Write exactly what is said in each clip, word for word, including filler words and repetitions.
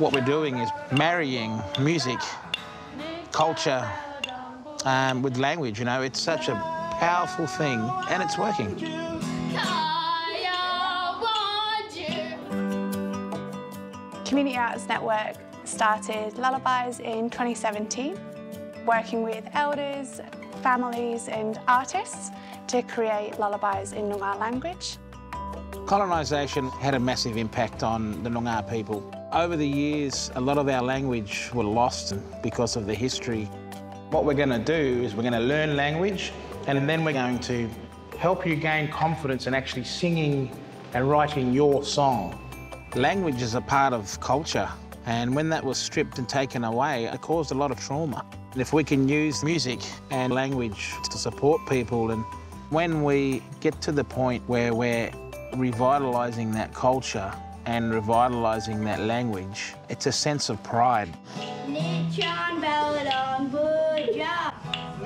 what we're doing is marrying music, culture, um, with language. You know, it's such a powerful thing, and it's working. Community Arts Network started Lullabies in twenty seventeen, working with elders, families and artists to create lullabies in Noongar language. Colonisation had a massive impact on the Noongar people. Over the years, a lot of our language were lost because of the history. What we're going to do is we're going to learn language, and then we're going to help you gain confidence in actually singing and writing your song. Language is a part of culture, and when that was stripped and taken away, it caused a lot of trauma. And if we can use music and language to support people, and when we get to the point where we're revitalising that culture and revitalising that language, it's a sense of pride.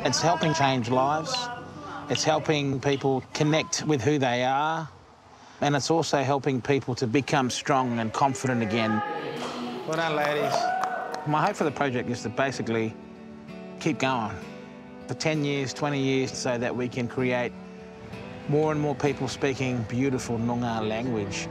It's helping change lives. It's helping people connect with who they are. And it's also helping people to become strong and confident again. Well done, ladies. My hope for the project is to basically keep going for ten years, twenty years, so that we can create more and more people speaking beautiful Noongar language.